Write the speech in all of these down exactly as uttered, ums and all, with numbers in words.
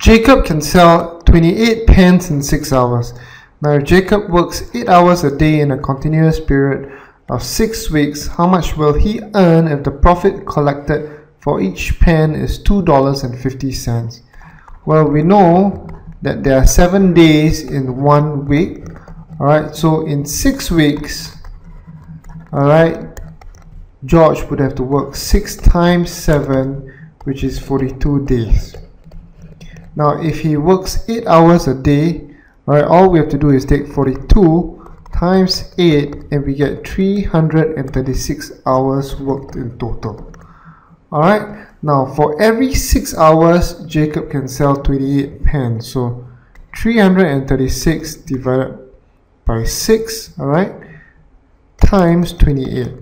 Jacob can sell twenty-eight pence in six hours. Now if Jacob works eight hours a day in a continuous period of six weeks, how much will he earn if the profit collected for each pen is two dollars and fifty cents? Well, we know that there are seven days in one week. Alright, so in six weeks, alright, George would have to work six times seven, which is forty-two days. Now if he works eight hours a day, alright, all we have to do is take forty-two times eight and we get three hundred thirty-six hours worked in total. Alright, now for every six hours, Jacob can sell twenty-eight pence. So three hundred thirty-six divided by six, alright, times twenty-eight.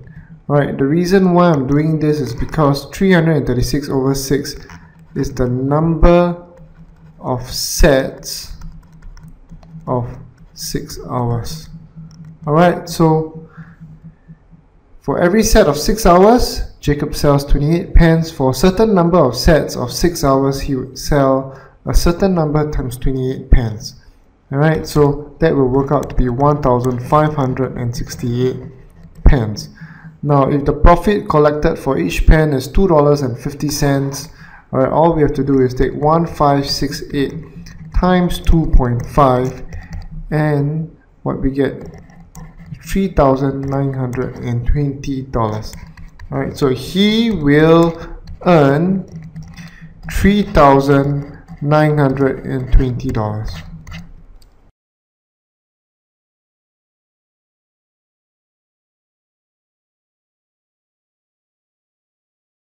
Alright, the reason why I'm doing this is because three hundred thirty-six over six is the number of sets of six hours. Alright, so for every set of six hours, Jacob sells twenty-eight pence. For a certain number of sets of six hours, he would sell a certain number times twenty-eight pence. Alright, so that will work out to be one thousand five hundred sixty-eight pence. Now if the profit collected for each pen is two dollars and fifty cents, alright, all we have to do is take one thousand five hundred sixty-eight times two point five, and what we get, three thousand nine hundred twenty dollars. Alright, so he will earn three thousand nine hundred twenty dollars.